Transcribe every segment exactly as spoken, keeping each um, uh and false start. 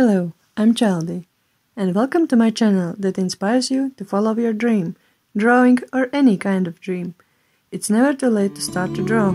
Hello, I'm Childy, and welcome to my channel that inspires you to follow your dream, drawing or any kind of dream. It's never too late to start to draw.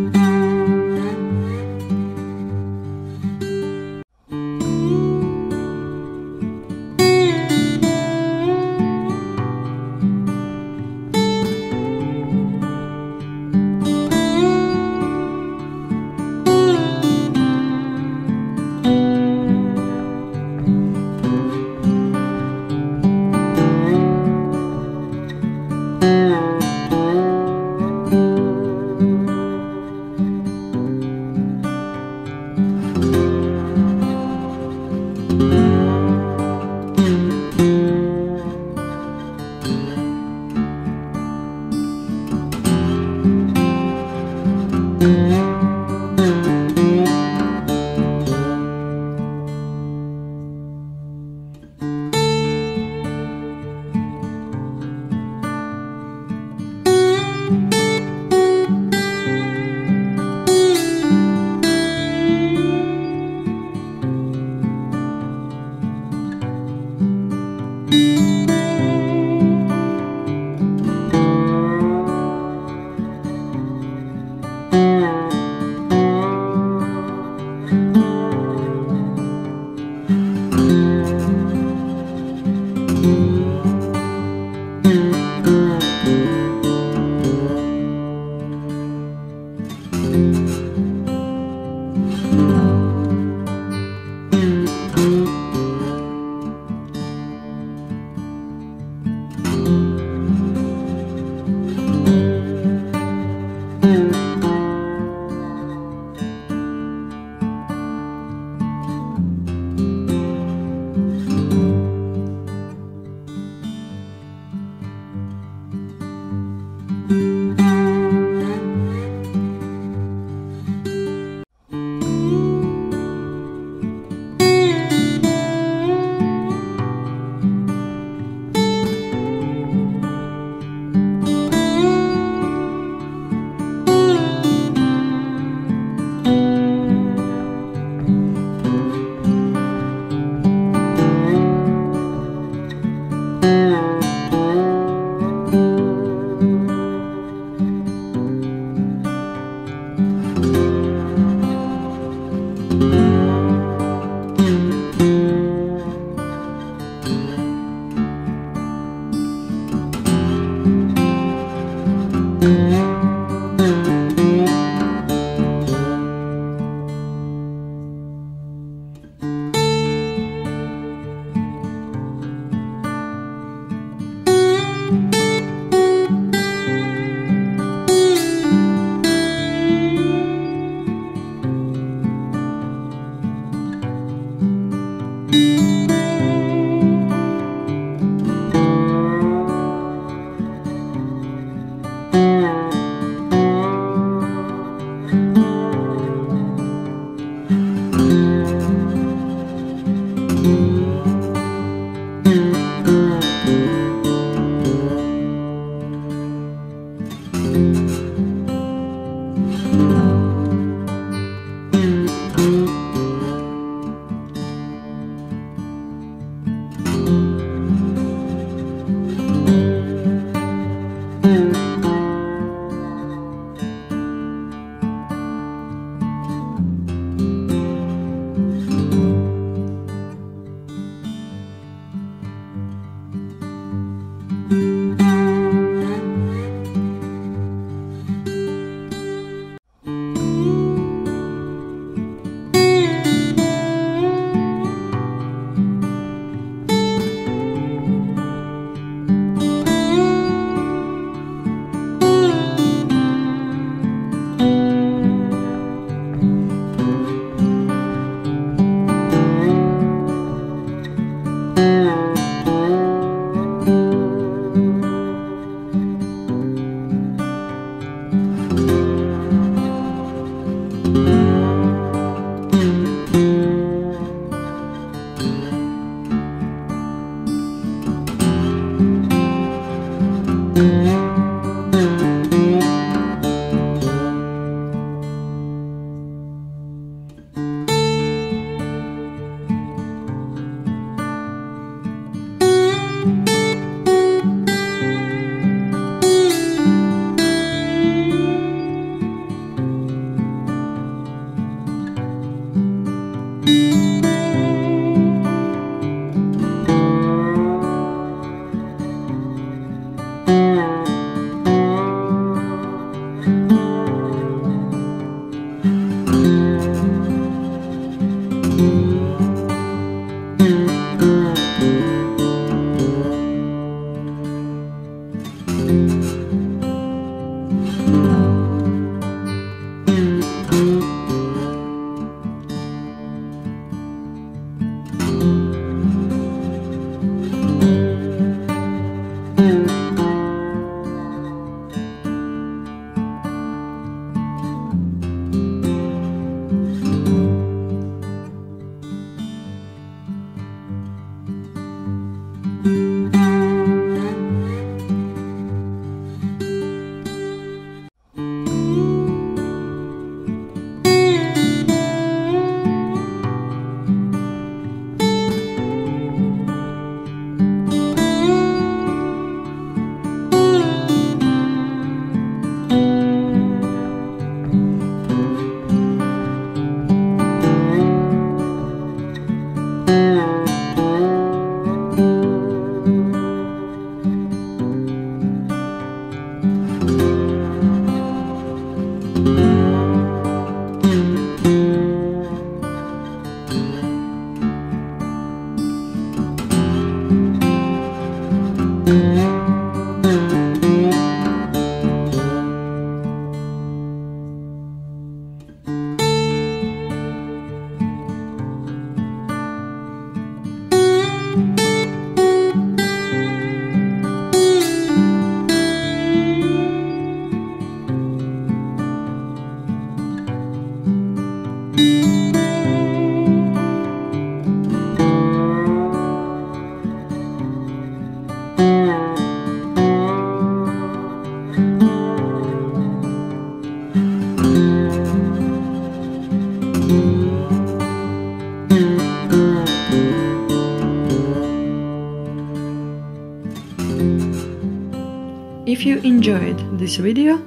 If you enjoyed this video,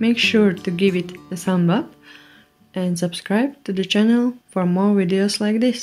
make sure to give it a thumb up and subscribe to the channel for more videos like this.